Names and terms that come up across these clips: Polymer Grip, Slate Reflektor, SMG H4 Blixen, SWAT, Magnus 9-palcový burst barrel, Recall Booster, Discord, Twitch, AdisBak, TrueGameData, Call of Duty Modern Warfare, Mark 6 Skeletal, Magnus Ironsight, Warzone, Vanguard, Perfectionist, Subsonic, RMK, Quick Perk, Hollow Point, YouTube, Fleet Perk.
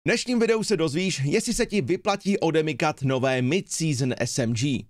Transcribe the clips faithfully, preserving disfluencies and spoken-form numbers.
V dnešním videu se dozvíš, jestli se ti vyplatí odemykat nové mid-season S M G.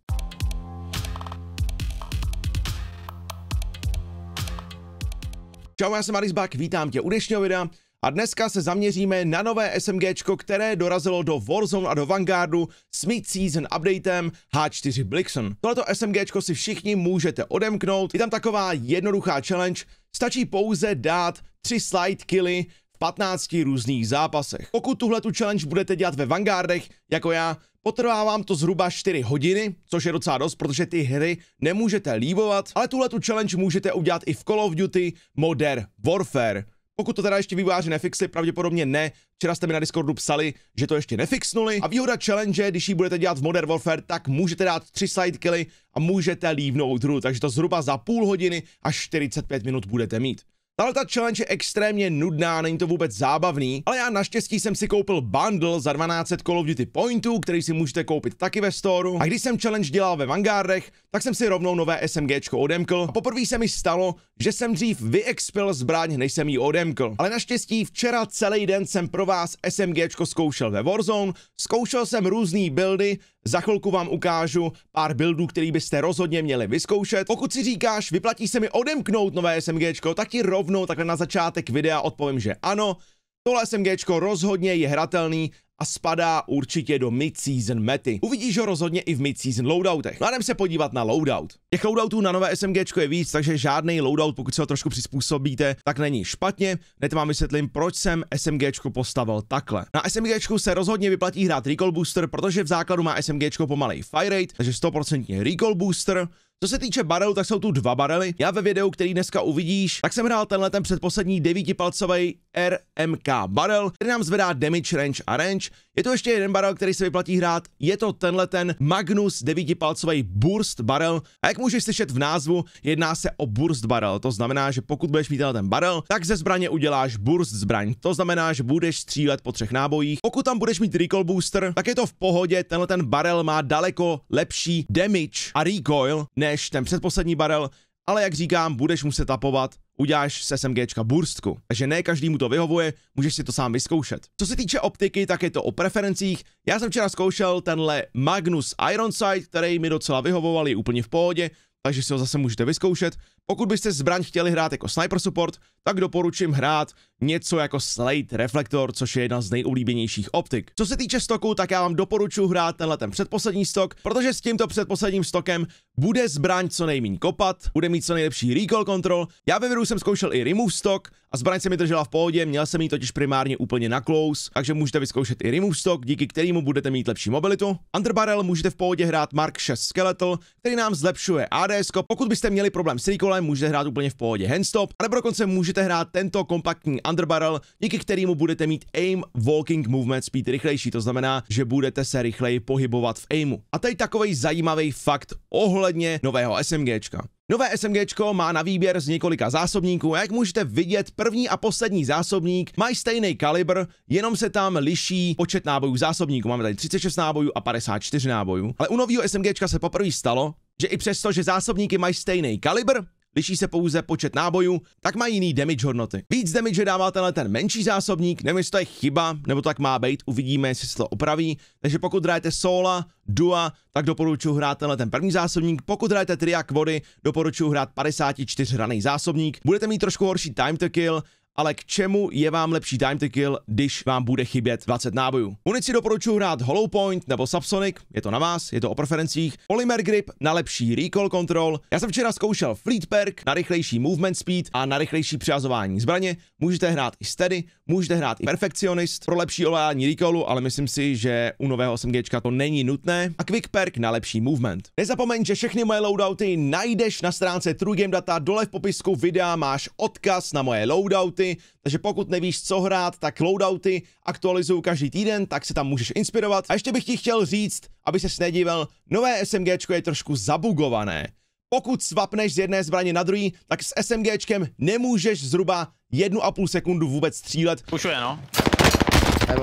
Čau, já jsem AdisBak, vítám tě u dnešního videa a dneska se zaměříme na nové SMGčko, které dorazilo do Warzone a do Vanguardu s mid-season updatem H čtyři Blixen. Tohleto SMGčko si všichni můžete odemknout, je tam taková jednoduchá challenge, stačí pouze dát tři slide killy patnácti různých zápasech. Pokud tuhle tu challenge budete dělat ve Vanguardech, jako já, potrvá vám to zhruba čtyři hodiny, což je docela dost, protože ty hry nemůžete líbovat, ale tuhle tu challenge můžete udělat i v Call of Duty Modern Warfare. Pokud to teda ještě vývojáři nefixli, pravděpodobně ne, včera jste mi na Discordu psali, že to ještě nefixnuli. A výhoda challenge, když ji budete dělat v Modern Warfare, tak můžete dát tři side killy a můžete lívnout hru, takže to zhruba za půl hodiny až čtyřicet pět minut budete mít. Tahle ta challenge je extrémně nudná, není to vůbec zábavný, ale já naštěstí jsem si koupil bundle za dvanáct set Call of Duty pointů, který si můžete koupit taky ve storu. A když jsem challenge dělal ve Vanguardech, tak jsem si rovnou nové SMGčko odemkl. A poprvé se mi stalo, že jsem dřív vyexpil zbraň, než jsem ji odemkl. Ale naštěstí včera celý den jsem pro vás SMGčko zkoušel ve Warzone, zkoušel jsem různý buildy, za chvilku vám ukážu pár buildů, který byste rozhodně měli vyzkoušet. Pokud si říkáš, vyplatí se mi odemknout nové SMGčko, tak ti rovnou takhle na začátek videa odpovím, že ano, tohle SMGčko rozhodně je hratelný a spadá určitě do mid-season mety. Uvidíš ho rozhodně i v mid-season loadoutech. Jdeme se podívat na loadout. Těch loadoutů na nové SMGčko je víc, takže žádný loadout, pokud se ho trošku přizpůsobíte, tak není špatně. Hned vám vysvětlím, proč jsem SMGčko postavil takhle. Na SMGčku se rozhodně vyplatí hrát Recall Booster, protože v základu má SMGčko pomalej fire rate, takže sto procent Recall Booster. Co se týče barelu, tak jsou tu dva barely. Já ve videu, který dneska uvidíš, tak jsem hrál tenhle ten předposlední devíti palcový R M K barrel, který nám zvedá damage range a range. Je to ještě jeden barel, který se vyplatí hrát, je to tenhle ten Magnus devíti palcový burst barrel. A jak můžeš slyšet v názvu, jedná se o burst barrel. To znamená, že pokud budeš mít tenhle ten barel, tak ze zbraně uděláš burst zbraň. To znamená, že budeš střílet po třech nábojích. Pokud tam budeš mít recall booster, tak je to v pohodě. Tenhle ten barel má daleko lepší damage a recoil než ten předposlední barel, ale jak říkám, budeš muset tapovat, uděláš se SMGčka burstku. Takže ne každému to vyhovuje, můžeš si to sám vyzkoušet. Co se týče optiky, tak je to o preferencích. Já jsem včera zkoušel tenhle Magnus Ironsight, který mi docela vyhovoval, je úplně v pohodě, takže si ho zase můžete vyzkoušet. Pokud byste zbraň chtěli hrát jako sniper support, tak doporučím hrát něco jako Slate Reflektor, což je jedna z nejoblíbenějších optik. Co se týče stoku, tak já vám doporučuji hrát tenhle ten předposlední stok, protože s tímto předposledním stokem bude zbraň co nejméně kopat, bude mít co nejlepší recoil control. Já ve videu jsem zkoušel i remove stock a zbraň se mi držela v pohodě, měl jsem ji totiž primárně úplně na close, takže můžete vyzkoušet i remove stock, díky kterému budete mít lepší mobilitu. Under barrel můžete v pohodě hrát Mark šest Skeletal, který nám zlepšuje A D S. Pokud byste měli problém s recoilem, můžete hrát úplně v pohodě handstop, a nebo dokonce můžete hrát tento kompaktní underbarrel, díky kterému budete mít aim walking movement speed rychlejší, to znamená, že budete se rychleji pohybovat v aimu. A tady takovej zajímavý fakt ohledně nového SMGčka. Nové SMGčko má na výběr z několika zásobníků a jak můžete vidět, první a poslední zásobník mají stejný kalibr, jenom se tam liší počet nábojů zásobníku. Máme tady třicet šest nábojů a padesát čtyři nábojů, ale u nového SMGčka se poprvé stalo, že i přesto, že zásobníky mají stejný kalibr, liší se pouze počet nábojů, tak má jiný damage hodnoty. Víc damage dává tenhle ten menší zásobník, nevím, jestli to je chyba, nebo tak má být, uvidíme, jestli se to opraví. Takže pokud hrajete sola, dua, tak doporučuji hrát tenhle ten první zásobník. Pokud hrajete tria kvody, doporučuji hrát padesát čtyři hraný zásobník. Budete mít trošku horší time to kill, ale k čemu je vám lepší time to kill, když vám bude chybět dvacet nábojů. Munici doporučuji hrát Hollow Point nebo Subsonic, je to na vás, je to o preferencích. Polymer Grip na lepší recoil control. Já jsem včera zkoušel Fleet Perk na rychlejší movement speed a na rychlejší přihazování zbraně. Můžete hrát i steady, můžete hrát i Perfectionist pro lepší ovládání recoilu, ale myslím si, že u nového SMGčka to není nutné. A Quick Perk na lepší movement. Nezapomeň, že všechny moje loadouty najdeš na stránce TrueGameData, dole v popisku videa máš odkaz na moje loadouty. Takže pokud nevíš, co hrát, tak loadouty aktualizuju každý týden, tak se tam můžeš inspirovat. A ještě bych ti chtěl říct, aby ses nedíval, nové SMGčko je trošku zabugované. Pokud swapneš z jedné zbraně na druhý, tak s SMGčkem nemůžeš zhruba jednu a půl sekundu vůbec střílet. Pušuje, no.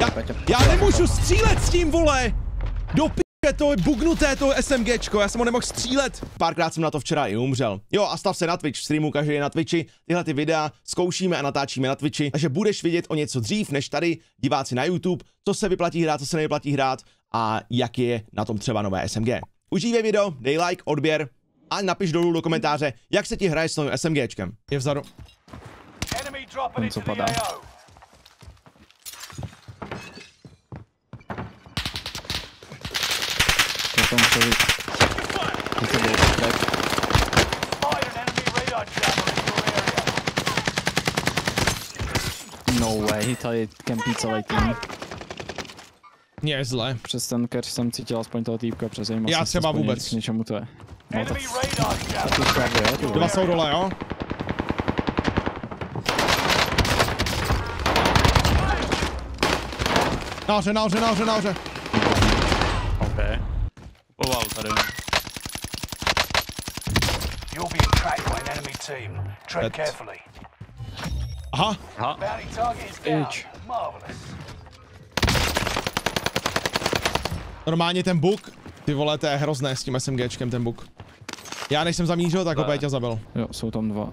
Já, já nemůžu střílet s tím, vole! Do p***. Jaké to je bugnuté, to SMGčko, já jsem ho nemohl střílet. Párkrát jsem na to včera i umřel. Jo, a stav se na Twitch, streamu každý je na Twitchi, tyhle ty videa zkoušíme a natáčíme na Twitchi, takže budeš vidět o něco dřív než tady diváci na YouTube, co se vyplatí hrát, co se nevyplatí hrát a jak je na tom třeba nové S M G. Užívej video, dej like, odběr a napiš dolů do komentáře, jak se ti hraje s novým SMGčkem. Je vzadu. Ten, co padá. Tam to je. To je no way, tady campí celý tým. Mě je zle. Přes ten catch jsem cítil aspoň toho týpka, přes něj. Já třeba vůbec. K něčemu to je. No, to... To dva jsou dole, jo? Nahoře, nahoře, nahoře, nahoře. Tady. Aha. Aha. Normálně ten buk, ty vole, to je hrozné s tím SMGčkem ten buk. Já než jsem zamířil, tak opět tě zabil. Jo, jsou tam dva.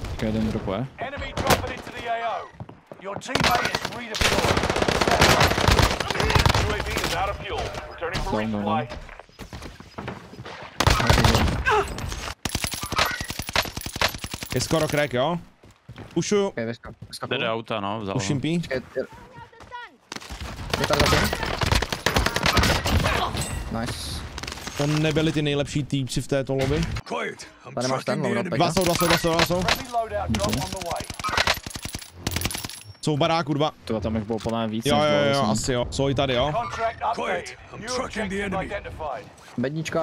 Tak jeden dropuje. U A V is out of fuel. Returning for resupply. Je skoro crack, jo? Pušu. Jde do auta, no, vzal. Puším pí. Nice. To nebyli ty nejlepší týpci v této lobby. Tady máš ten low dropek. Dva jsou, dva jsou, dva jsou, dva jsou. Jsou v baráku dva. To tam jich bylo plné víc. Jo, jo, jo, asi jo. Jsou i tady, jo. Bednička.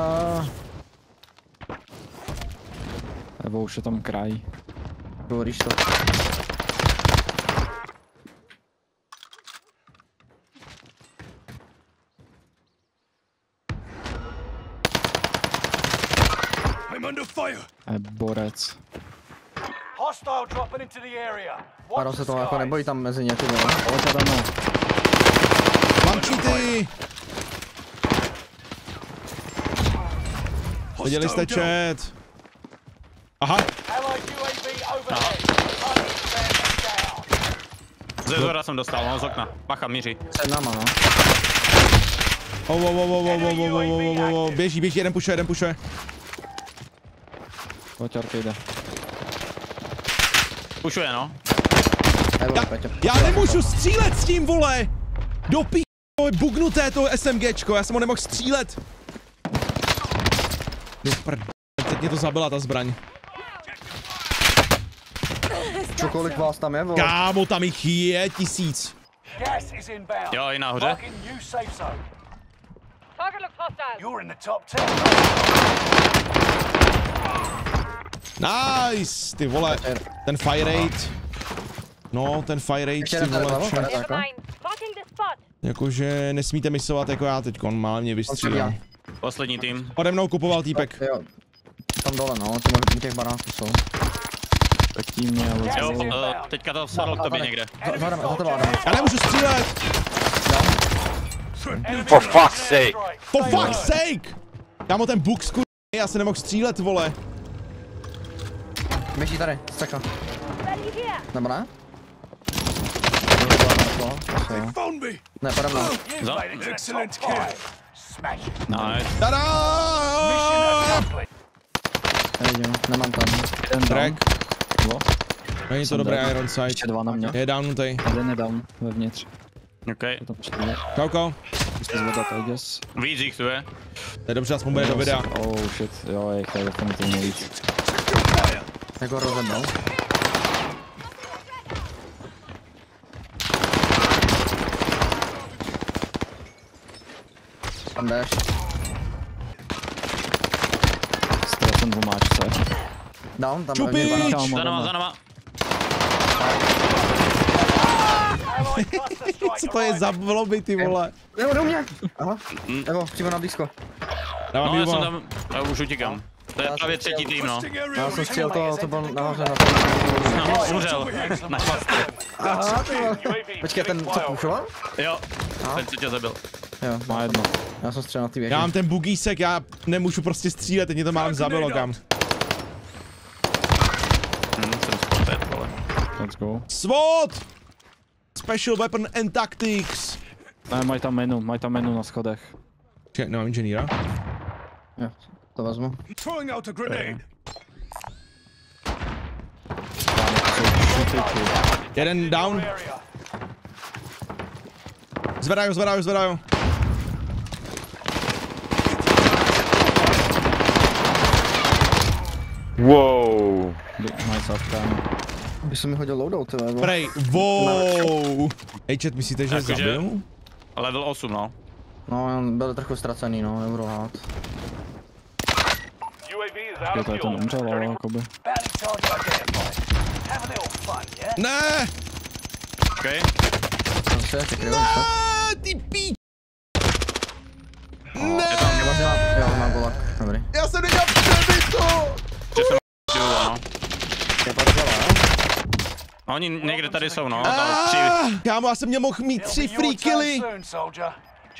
Nebo už je tam kraj. Dovolíš to. Je borec. Paro se toho jako nebojí tam mezi někoho, ne? Ale to tam. Mám cheaty! Viděli jste chat. Aha. Ze zora jsem dostal, no, z okna. Bacha, míří. Před náma, no. Oh, oh, oh, oh, oh, oh, oh, oh, oh. Běží, běží, jeden pušuje, jeden pušuje. Koťarka jde. Pušuje, no. Já, já nemůžu střílet s tím, vole! Do p***, to je bugnuté to SMGčko, já jsem ho nemohl střílet. Do prd... teď mě to zabila ta zbraň. Čo, kolik vás tam je, vole? Kámo, tam jich je tisíc. Jo, i nahoře. Nice, ty vole, ten fire rate, no ten fire rate, ty vole, jakože nesmíte misovat jako já teď, on má mě vystřílel. Poslední tým. Ode mnou kupoval týpek. Tam dole, no, ty těch baráků jsou. Tak tím mě, jo, teďka to vsadl k tobě někde. Já nemůžu střílet. For fuck's sake. For fuck's sake. Kámo, ten bug skurvý, já se nemohl střílet, vole. Běží tady, střeka. Dobrá. Ne, pode mnou. Nice. Tadaa! Nevidím, nemám tam. Jeden drag. Není to dobré Ironsight. Ještě dva na mě. Je downutej. Jeden je down, vevnitř. Okej. Kauko. Víc jich tu je. To je dobře, aspoň bude do videa. Oh shit, jo, je tady definitivně víc. Tak ho rozhodnou. Tam jdeš. Ztracen v umáčce. Down, tam jdeš. Za nama, za nama. Co to je za vloby, ty vole? Evo, do mě. Aha, Evo, přímo na blízko. No, já jsem tam, já už utíkám. To je právě třetí tým, no. Já jsem střílel toho, to byl nahoře na to. No, umřel. Na chvastě. Aha, počkej, ten to pušoval? Jo, aha, ten se tě zabil. Jo, má jedno. Já jsem střel na ty věži. Já mám ten bugísek, já nemůžu prostě střílet, teď mě to mám zabilo kam. Hm, jsem spotřed, ale. Let's go. SWAT! Special Weapon and Tactics! Ne, mají tam menu, mají tam menu na schodech. Čekaj, nemám inženýra? Jo, to vezmu. Jeden down. Zvedají ho, zvedají ho, zvedají ho. Wow. By se mi hodil loadout, ty nebo? Prej, wow. Hej chat, myslíte, že zabil? Level osm, no. No, byl trochu ztracený, no, nebudu lhát. Jo, tady to nemřel, ale jakoby. Ne! Okej. Neee, ty píč! Neee! Jo, mám golak, dobrý. Já jsem nedělal přebytu! Že jsem no. Je podřela, no? Oni někde tady jsou, no. Kámo, já jsem mě mohl mít tři free killy!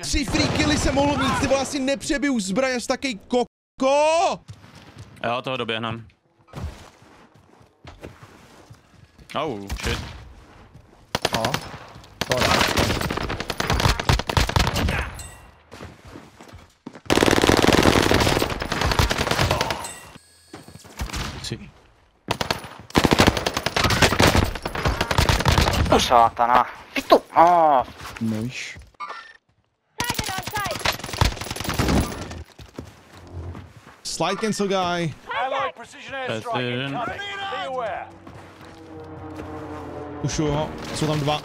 Tři free killy jsem mohl mít, ty vole, asi nepřebiju zbraň, až takej koko! Jo, toho doběhnám. Oh, shit. Oh. Sí. Oh, Satana. Pitu. Oh, nice. Target on sight. Slide cancel guy. Allied precision airstrike. Ušuju ho, jsou tam dva.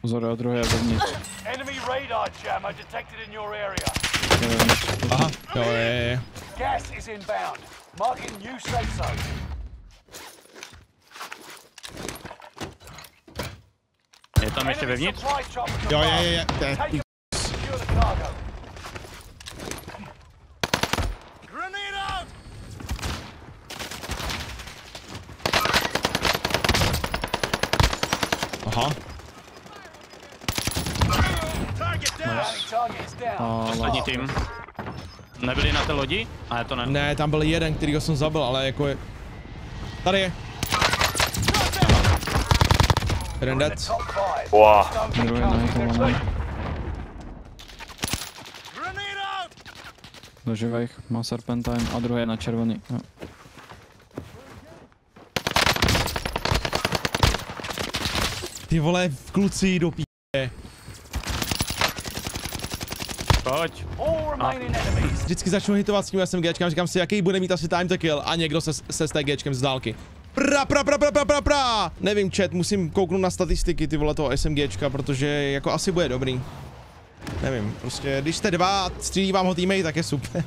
Pozor, jo, druhý je vevnitř. Aha, jo, je, je, je. Je tam ještě vevnitř? Jo, je, je, je, je. Aha. Poslední tým. Nebyli na té lodi? A je to ne. Ne, tam byl jeden, kterýho jsem zabil, ale jako je... Tady je. Jeden dead. Wow. Do živých, má serpentine a druhý je na červený. Jo. Ty vole, kluci do p***e. Pojď. A. Vždycky začnu hitovat s tím SMGčkem, říkám si, jaký bude mít asi time to kill a někdo se, se s TGčkem z dálky. Pra, pra, pra, pra, pra, pra, pra. Nevím chat, musím kouknout na statistiky ty vole toho SMGčka, protože jako asi bude dobrý. Nevím, prostě když jste dva a střílí vám ho týmej, tak je super.